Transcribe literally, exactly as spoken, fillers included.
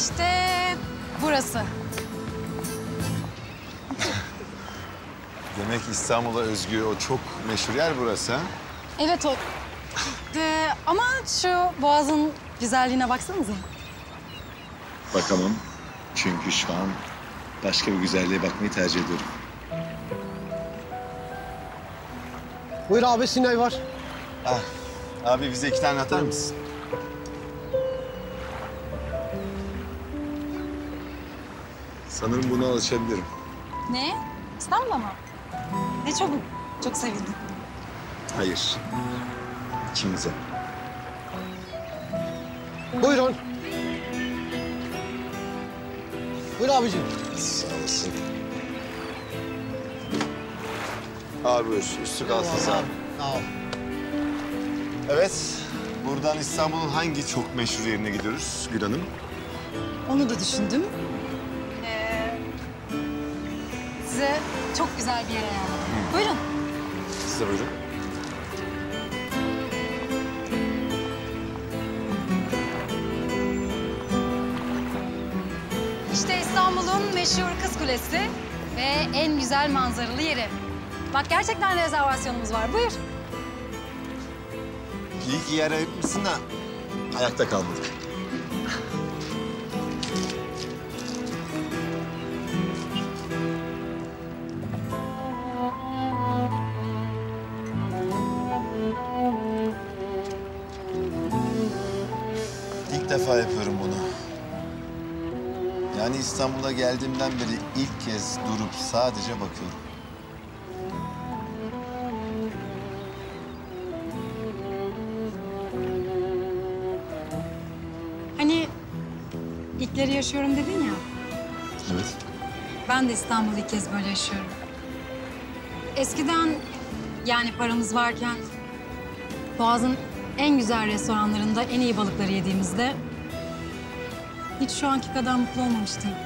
İşte burası. Demek İstanbul'a özgü o çok meşhur yer burası ha? Evet o. Ee, ama şu boğazın güzelliğine baksanıza. Bakamam. Çünkü şu an başka bir güzelliğe bakmayı tercih ediyorum. Buyur abi, Sinay var. Ah, abi bize iki tane atar mısın? Sanırım buna alışabilirim. Ne? İstanbul'a mı? Ne çabuk. Çok sevindim. Hayır. İkimize. Buyurun. Buyur abiciğim. Sağ olasın. Abi üstü kalsın sağ ol. Sağ ol. Evet. Buradan İstanbul'un hangi çok meşhur yerine gidiyoruz Gül Hanım? Onu da düşündüm. Size çok güzel bir yere yani. Buyurun. Siz de buyurun. İşte İstanbul'un meşhur Kız Kulesi ve en güzel manzaralı yeri. Bak gerçekten rezervasyonumuz var. Buyur. İyi ki yer ayırtmışsın da ayakta kalmadık. defa yapıyorum bunu. Yani İstanbul'a geldiğimden beri ilk kez durup sadece bakıyorum. Hani ilkleri yaşıyorum dedin ya. Evet. Ben de İstanbul'u ilk kez böyle yaşıyorum. Eskiden yani paramız varken Boğaz'ın en güzel restoranlarında en iyi balıkları yediğimizde hiç şu anki kadar mutlu olmamıştım.